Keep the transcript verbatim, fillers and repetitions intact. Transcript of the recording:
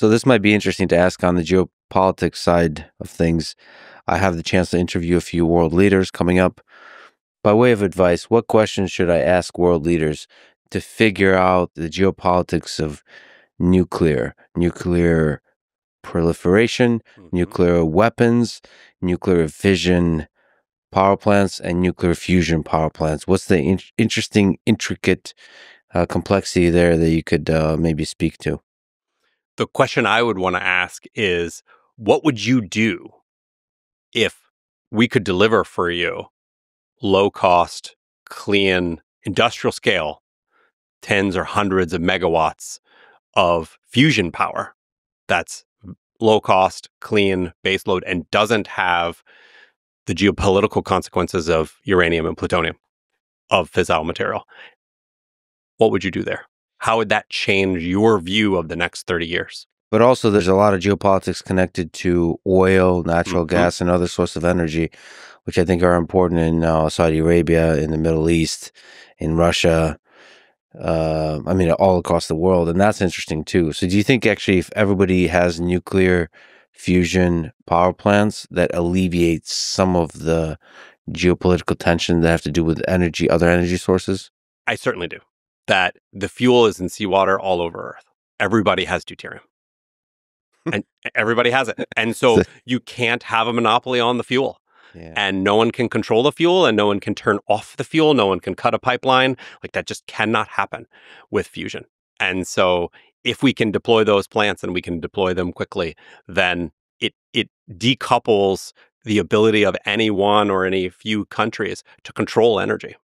So this might be interesting to ask on the geopolitics side of things. I have the chance to interview a few world leaders coming up. By way of advice, what questions should I ask world leaders to figure out the geopolitics of nuclear, nuclear proliferation, mm-hmm. nuclear weapons, nuclear fission power plants, and nuclear fusion power plants? What's the in interesting, intricate uh, complexity there that you could uh, maybe speak to? The question I would want to ask is, what would you do if we could deliver for you low-cost, clean, industrial scale, tens or hundreds of megawatts of fusion power that's low-cost, clean, baseload, and doesn't have the geopolitical consequences of uranium and plutonium, of fissile material? What would you do there? How would that change your view of the next thirty years? But also there's a lot of geopolitics connected to oil, natural mm-hmm. gas, and other sources of energy, which I think are important in uh, Saudi Arabia, in the Middle East, in Russia, uh, I mean, all across the world. And that's interesting too. So do you think actually if everybody has nuclear fusion power plants, that alleviates some of the geopolitical tension that have to do with energy, other energy sources? I certainly do. That the fuel is in seawater all over Earth. Everybody has deuterium. And everybody has it. And so you can't have a monopoly on the fuel. Yeah. And no one can control the fuel, and no one can turn off the fuel. No one can cut a pipeline. Like, that just cannot happen with fusion. And so if we can deploy those plants, and we can deploy them quickly, then it, it decouples the ability of any one or any few countries to control energy.